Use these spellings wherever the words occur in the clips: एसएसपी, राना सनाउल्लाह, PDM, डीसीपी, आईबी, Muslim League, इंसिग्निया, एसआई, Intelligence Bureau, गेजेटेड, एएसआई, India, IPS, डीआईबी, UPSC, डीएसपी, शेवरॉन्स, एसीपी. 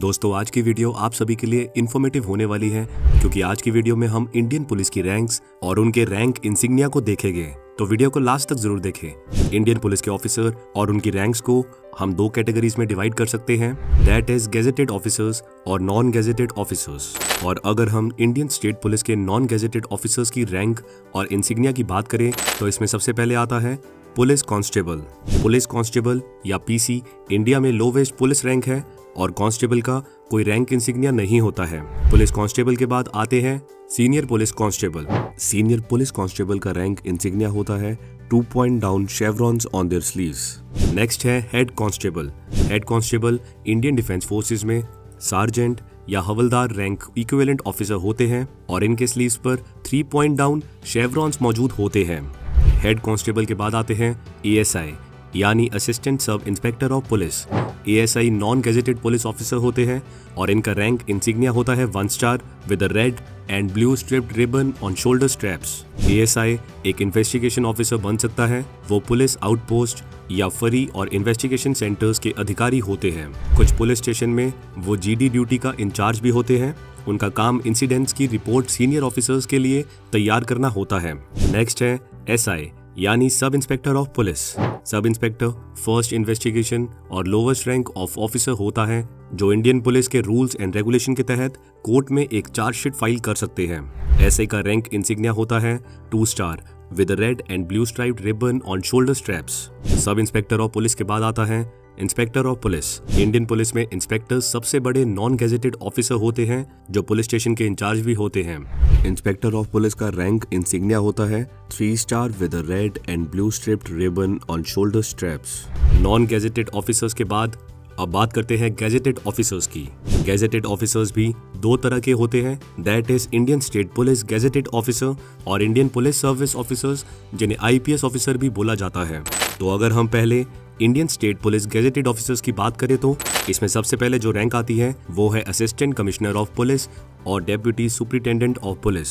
दोस्तों आज की वीडियो आप सभी के लिए इन्फॉर्मेटिव होने वाली है क्योंकि आज की वीडियो में हम इंडियन पुलिस की रैंक्स और उनके रैंक इंसिग्निया को देखेंगे, तो वीडियो को लास्ट तक जरूर देखें। इंडियन पुलिस के ऑफिसर और उनकी रैंक्स को हम दो कैटेगरीज में डिवाइड कर सकते हैं, दैट इज गेजेटेड ऑफिसर्स और नॉन गेजेटेड ऑफिसर्स। और अगर हम इंडियन स्टेट पुलिस के नॉन गेजेटेड ऑफिसर्स की रैंक और इंसिग्निया की बात करें तो इसमें सबसे पहले आता है पुलिस कांस्टेबल। पुलिस कांस्टेबल या पीसी इंडिया में लोवेस्ट पुलिस रैंक है और कांस्टेबल का कोई रैंक इंसिग्निया नहीं होता है। पुलिस कांस्टेबल के बाद आते हैं senior police constable. Senior police constable का रैंक इंसिग्निया होता है 2 point down शेवरॉन्स on their sleeves. Next है head constable. Head constable Indian defence forces में सार्जेंट या हवलदार रैंक इक्विवेलेंट ऑफिसर होते हैं और इनके स्लीव्स पर 3 पॉइंट डाउन शेवरॉन्स मौजूद होते हैं। हेड कांस्टेबल के बाद आते हैं एएसआई यानी assistant sub inspector of police. एएसआई non गेजेटेड police officer होते हैं और इनका रैंक इंसिग्निया होता है 1 star with a red and blue striped ribbon on shoulder straps. एएसआई एक इन्वेस्टिगेशन ऑफिसर बन सकता है, वो पुलिस आउटपोस्ट या फरी और इन्वेस्टिगेशन सेंटर्स के अधिकारी होते हैं। कुछ पुलिस स्टेशन में वो जीडी ड्यूटी का इंचार्ज भी होते हैं, उनका काम इंसिडेंट्स की रिपोर्ट सीनियर ऑफिसर्स के लिए तैयार करना होता है। नेक्स्ट है एसआई यानी sub inspector of police. Sub inspector first investigation और लोवेस्ट रैंक ऑफ ऑफिसर होता है जो इंडियन पुलिस के रूल्स एंड रेगुलेशन के तहत कोर्ट में एक चार्जशीट फाइल कर सकते हैं। एसआई का रैंक इंसिग्निया होता है 2 star with red and blue striped ribbon on shoulder straps. Sub inspector of police के बाद आता है inspector of police. Indian police में इंस्पेक्टर्स सबसे बड़े नॉन गेजेटेड ऑफिसर होते हैं जो पुलिस स्टेशन के इंचार्ज भी होते हैं। इंस्पेक्टर ऑफ पुलिस का रैंक इंसिग्निया होता है 3 star with a red and blue striped ribbon on shoulder straps. Non गेजेटेड officers के बाद अब बात करते हैं गेजेटेड ऑफिसर्स की। गेजेटेड ऑफिसर्स भी 2 तरह के होते हैं, that is Indian state police गेजेटेड officer और इंडियन पुलिस सर्विस ऑफिसर्स जिन्हें आईपीएस ऑफिसर भी बोला जाता है। तो अगर हम पहले Indian state police गेजेटेड officers की बात करें तो इसमें सबसे पहले जो रैंक आती है वो है असिस्टेंट कमिश्नर ऑफ पुलिस और deputy superintendent of police.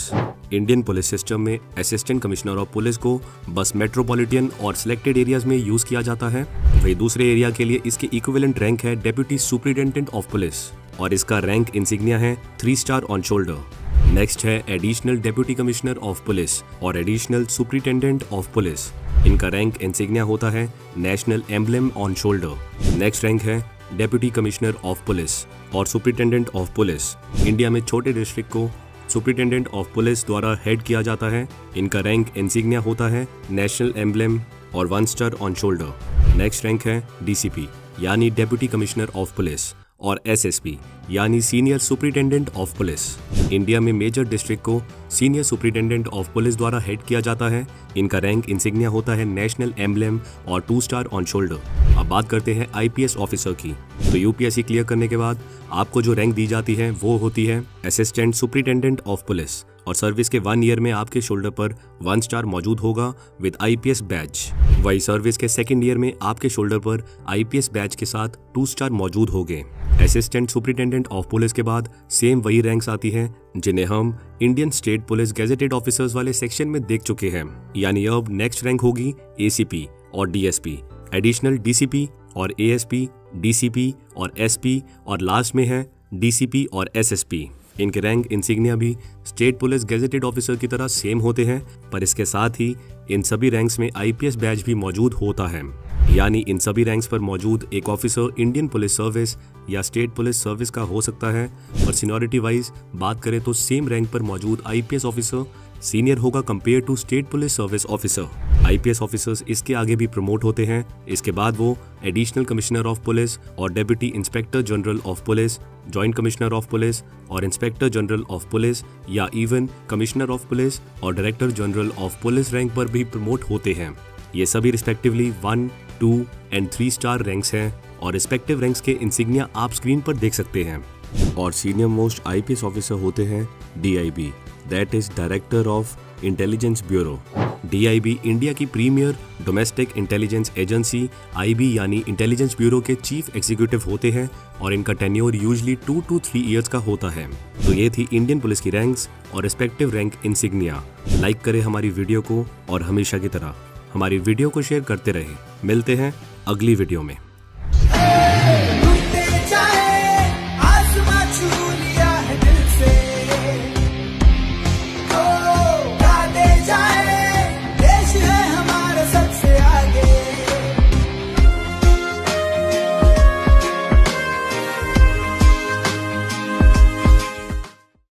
Indian police system में असिस्टेंट कमिश्नर ऑफ पुलिस को बस मेट्रोपॉलिटन और सिलेक्टेड एरियाज में यूज किया जाता है। वही दूसरे एरिया के लिए इसके इक्विवेलेंट रैंक है डेप्यूटी सुप्रिंटेंडेंट ऑफ पुलिस और इसका रैंक इंसिग्निया है 3 स्टार ऑन शोल्डर। नेक्स्ट है additional deputy commissioner of police और एडिशनल सुपरिटेंडेंट ऑफ पुलिस। इनका रैंक इंसिग्निया होता है national emblem on shoulder. Next rank है डेप्यूटी कमिश्नर ऑफ पुलिस और सुपरिटेंडेंट ऑफ पुलिस। इंडिया में छोटे डिस्ट्रिक्ट को सुपरिटेंडेंट ऑफ पुलिस द्वारा हेड किया जाता है। इनका रैंक इंसिग्निया होता है नेशनल एम्बलेम और 1 star on shoulder. Next rank है डीसीपी यानी डेप्यूटी कमिश्नर ऑफ पुलिस और एसएसपी यानी senior superintendent of police. India में मेजर डिस्ट्रिक्ट को सीनियर सुपरिटेंडेंट ऑफ पुलिस द्वारा हेड किया जाता है। इनका रैंक इंसिग्निया होता है नेशनल एम्बलेम और 2 स्टार ऑन शोल्डर। अब बात करते हैं आईपीएस ऑफिसर की। तो यूपीएससी क्लियर करने के बाद आपको जो रैंक दी जाती है वो होती है असिस्टेंट सुपरिटेंडेंट ऑफ पुलिस और सर्विस के 1 ईयर में आपके शोल्डर पर 1 स्टार मौजूद होगा विद आईपीएस बैच। वही सर्विस के 2nd ईयर में आपके शोल्डर पर आईपीएस बैच के साथ 2 स्टार मौजूद होंगे। असिस्टेंट सुपरिटेंडेंट ऑफ पुलिस के बाद सेम वही रैंक्स आती हैं जिन्हें हम Indian state police गेजेटेड officers वाले सेक्शन में देख चुके हैं, यानी अब नेक्स्ट रैंक होगी एसीपी और डीएसपी, एडिशनल डीसीपी और एएसपी, डीसीपी और एसपी और लास्ट में है डीसीपी और एसएसपी। इनके रैंक इंसिग्निया भी स्टेट पुलिस गेजेटेड ऑफिसर की तरह सेम होते हैं, पर इसके साथ ही इन सभी रैंक्स में आईपीएस बैच भी मौजूद होता है, यानी इन सभी रैंक्स पर मौजूद एक ऑफिसर इंडियन पुलिस सर्विस या स्टेट पुलिस सर्विस का हो सकता है। और सीनियरिटी वाइज बात करें तो सेम रैंक पर मौजूद आईपीएस ऑफिसर सीनियर होगा compare to state police service officer. IPS officers इसके आगे भी प्रमोट होते हैं, इसके बाद वो एडिशनल कमिश्नर ऑफ पुलिस और deputy inspector general of police, joint commissioner of police और इंस्पेक्टर जनरल ऑफ पुलिस या इवन कमिश्नर ऑफ पुलिस और director general of police rank पर भी प्रमोट होते हैं। ये सभी रिस्पेक्टिवली 1, 2 एंड 3 स्टार रैंक्स हैं और रिस्पेक्टिव रैंक्स के इंसिग्निया आप स्क्रीन पर देख सकते हैं। और सीनियर मोस्ट आईपीएस ऑफिसर होते हैं डीआईबी, that is director of intelligence bureau. डीआईबी India की premier domestic intelligence agency आईबी यानी इंटेलिजेंस ब्यूरो के चीफ एग्जीक्यूटिव होते हैं और इनका टेन्योर यूजुअली 2 to 3 ईयर्स का होता है। तो ये थी इंडियन पुलिस की रैंक्स और रिस्पेक्टिव रैंक इंसिग्निया। लाइक करें हमारी वीडियो को और हमेशा की तरह हमारी वीडियो को शेयर करते रहें। मिलते हैं अगली वीडियो में।